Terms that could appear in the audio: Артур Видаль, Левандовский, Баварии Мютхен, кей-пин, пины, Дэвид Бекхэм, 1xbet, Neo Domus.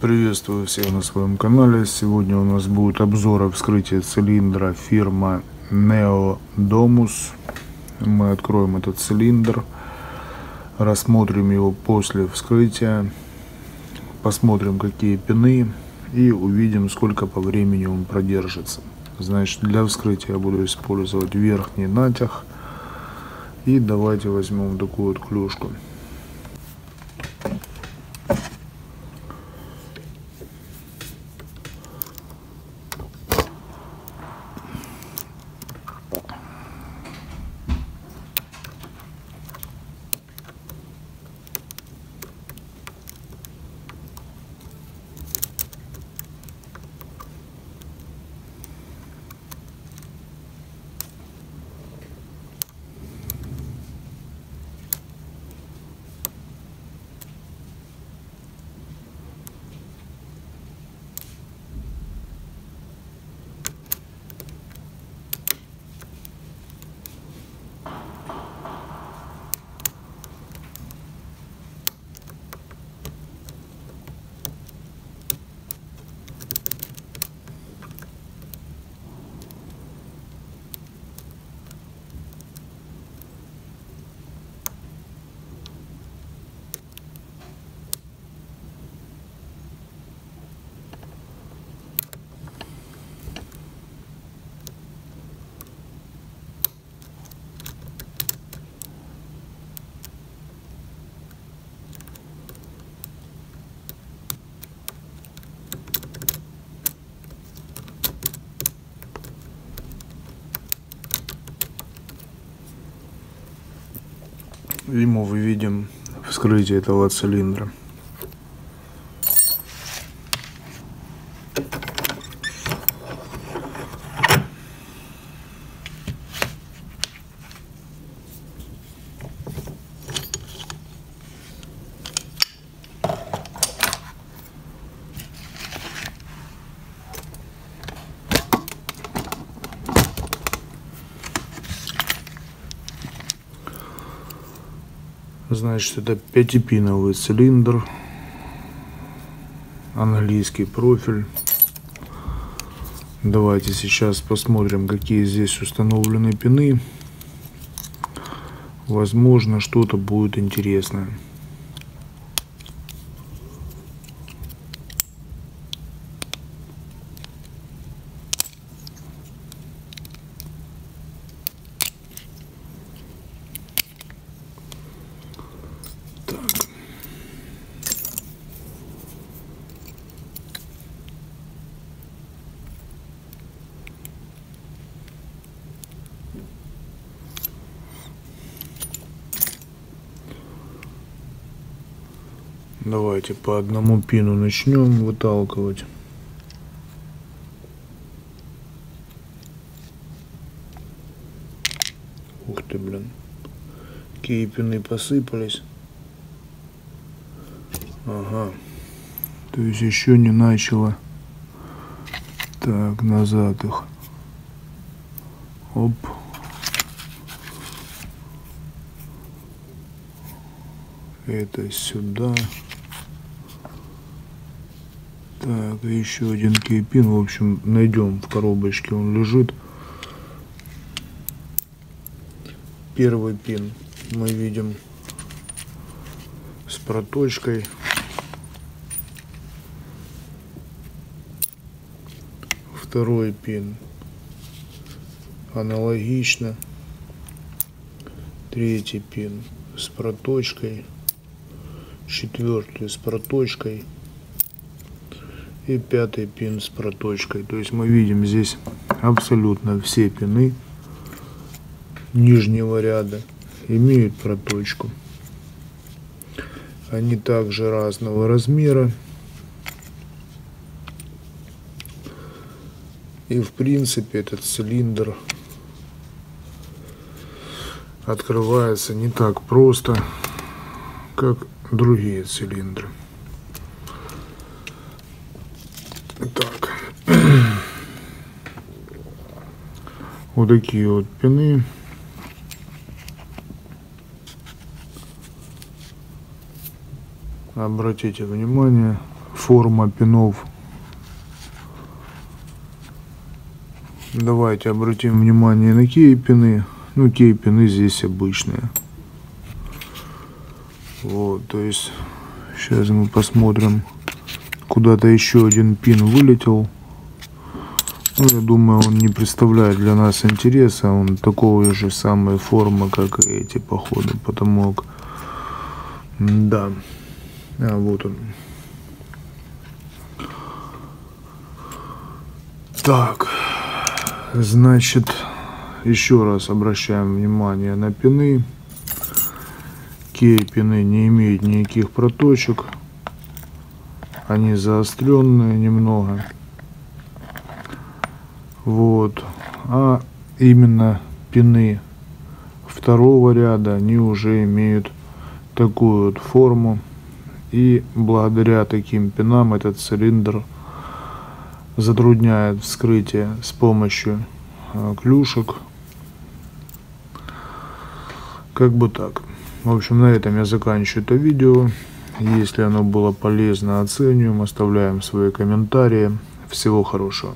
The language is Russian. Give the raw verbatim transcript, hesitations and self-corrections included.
Приветствую всех на своем канале. Сегодня у нас будет обзор вскрытия цилиндра фирма Neo Domus. Мы откроем этот цилиндр, рассмотрим его после вскрытия, посмотрим, какие пины, и увидим, сколько по времени он продержится. Значит, для вскрытия я буду использовать верхний натяг. И давайте возьмем такую вот клюшку. И мы увидим вскрытие этого цилиндра. Значит, это пятипиновый цилиндр, английский профиль. Давайте сейчас посмотрим, какие здесь установлены пины. Возможно, что-то будет интересное. Давайте по одному пину начнем выталкивать. Ух ты, блин. Какие пины посыпались. Ага. То есть еще не начало. Так, назад их. Оп. Это сюда. Так, еще один кейпин, в общем, найдем в коробочке, он лежит. Первый пин мы видим с проточкой. Второй пин аналогично. Третий пин с проточкой. Четвертый с проточкой. И пятый пин с проточкой. То есть мы видим здесь абсолютно все пины нижнего ряда имеют проточку. Они также разного размера. И в принципе этот цилиндр открывается не так просто, как другие цилиндры. Так, вот такие вот пины. Обратите внимание, форма пинов. Давайте обратим внимание на кей-пины. Ну, кей-пины здесь обычные. Вот, то есть сейчас мы посмотрим. Куда-то еще один пин вылетел. Ну, я думаю, он не представляет для нас интереса. Он такой же самой формы, как и эти, походу. Потому как... Да. А, вот он. Так. Значит, еще раз обращаем внимание на пины. Кей-пины не имеют никаких проточек. Они заостренные немного. Вот. А именно пины второго ряда, они уже имеют такую вот форму. И благодаря таким пинам этот цилиндр затрудняет вскрытие с помощью клюшек. Как бы так. В общем, на этом я заканчиваю это видео. Если оно было полезно, оцениваем, оставляем свои комментарии. Всего хорошего.